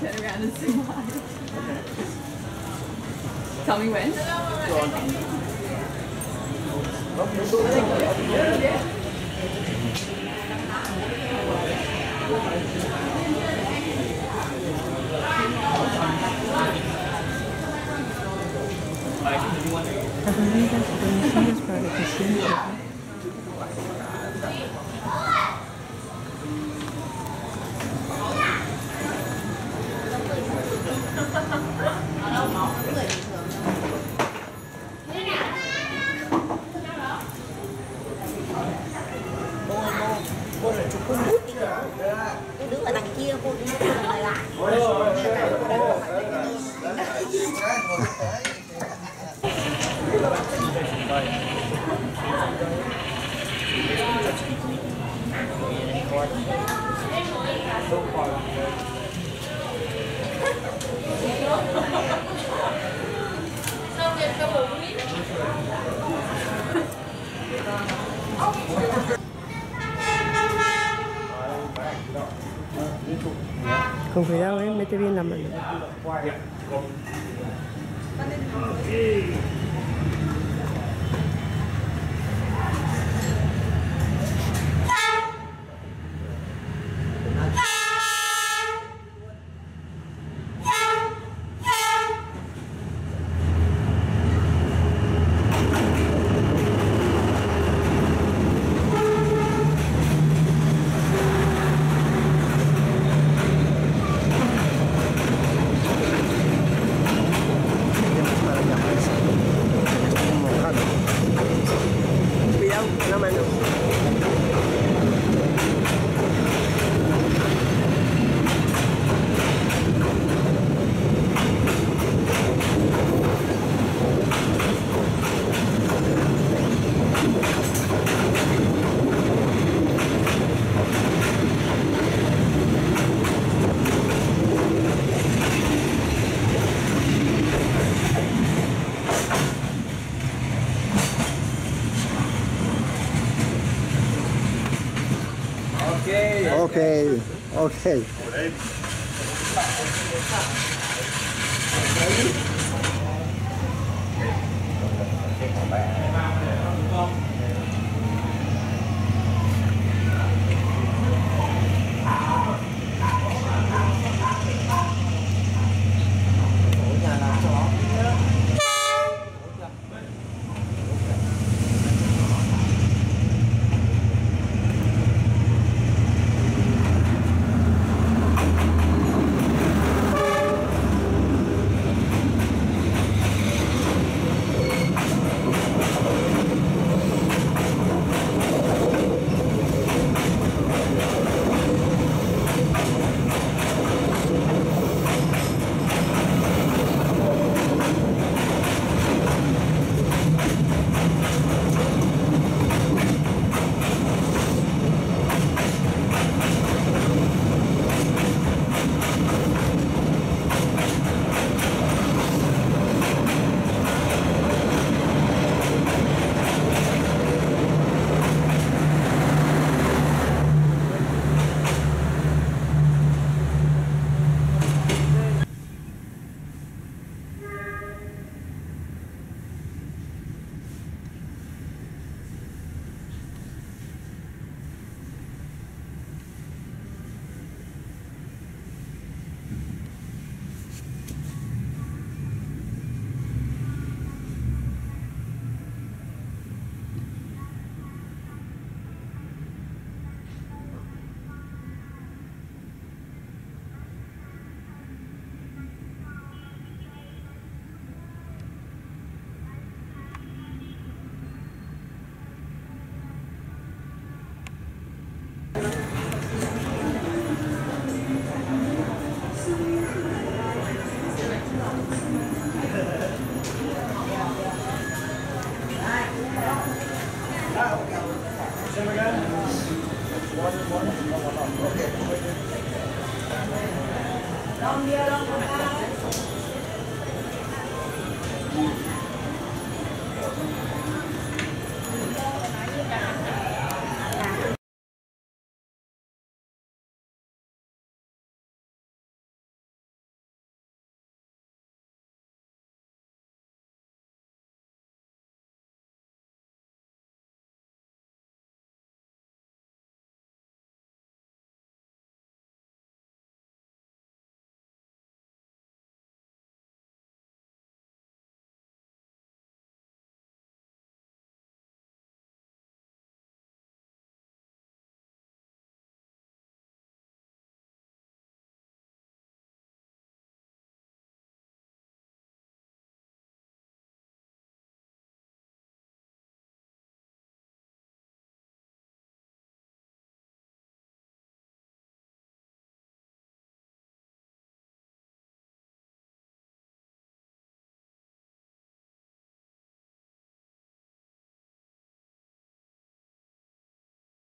turn around and see why. Tell me when. I believe that's the Sanders part of the scene. Con cuidado, mete bien la mano. Okay, okay.